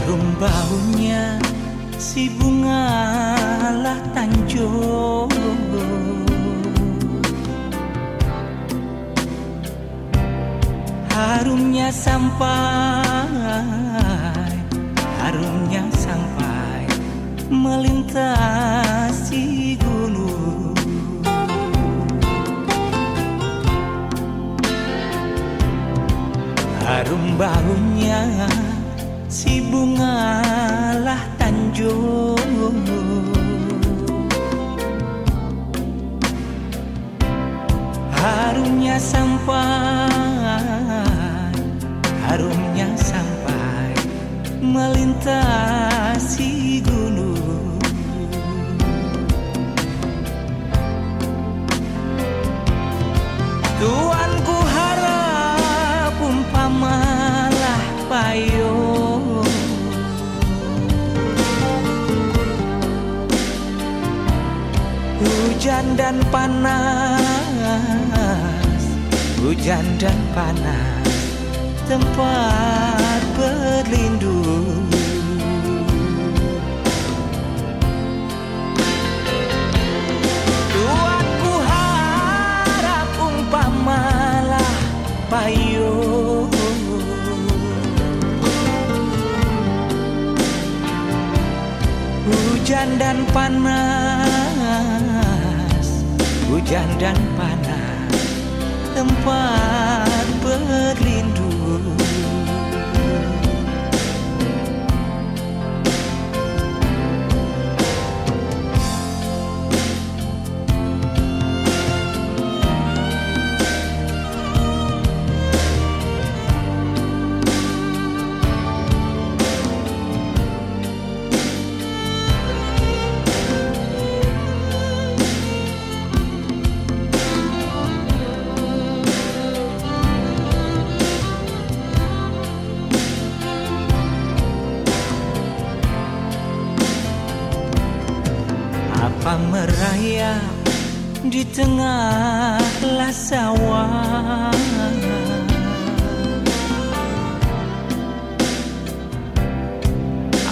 harum baunya si bungalah Tanjung. Harumnya sampai melintasi gunung. Harum baunya si bungalah Tanjung. Harumnya sampai melintasi gunung. Tuanku harap umpamalah payung hujan dan panas tempat berlindung. Tuanku harap umpamalah payung hujan dan panas tempat berlindung. Apa merayap di tengahlah sawah,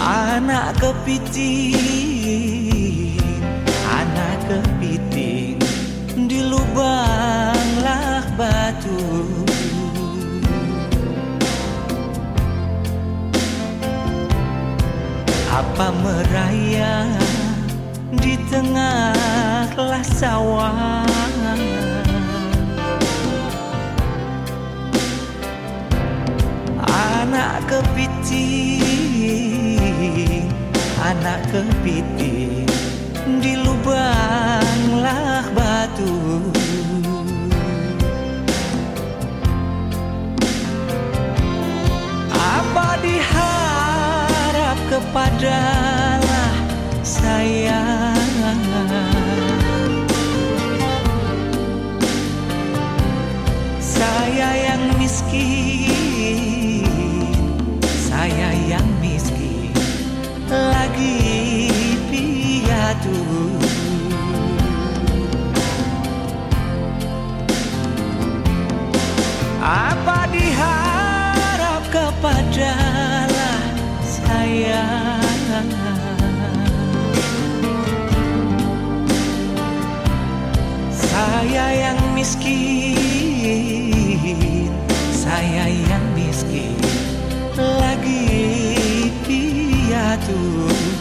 anak kepiting di lubanglah batu. Apa merayap di tengahlah sawah, anak kepiting di lubanglah batu. Apa diharap kepadalah saya, saya yang miskin lagi piatu. Apa diharap kepadalah saya, saya yang miskin lagi piatu.